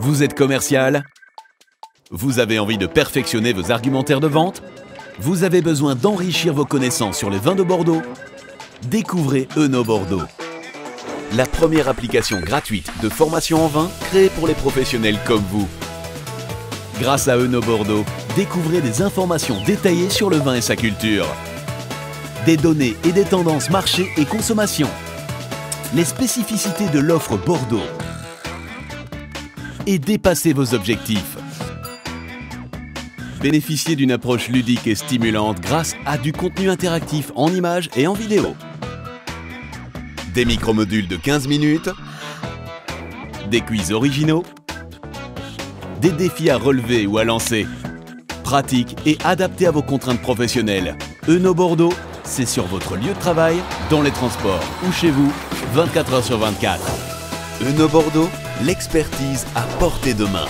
Vous êtes commercial? Vous avez envie de perfectionner vos argumentaires de vente? Vous avez besoin d'enrichir vos connaissances sur les vins de Bordeaux? Découvrez OenoBordeaux, la première application gratuite de formation en vin créée pour les professionnels comme vous. Grâce à OenoBordeaux, découvrez des informations détaillées sur le vin et sa culture, des données et des tendances marché et consommation, les spécificités de l'offre Bordeaux et dépassez vos objectifs. Bénéficiez d'une approche ludique et stimulante grâce à du contenu interactif en images et en vidéo. Des micro-modules de 15 minutes, des quiz originaux, des défis à relever ou à lancer, pratiques et adaptés à vos contraintes professionnelles. OenoBordeaux, c'est sur votre lieu de travail, dans les transports ou chez vous, 24 h sur 24. OenoBordeaux, l'expertise à portée de main.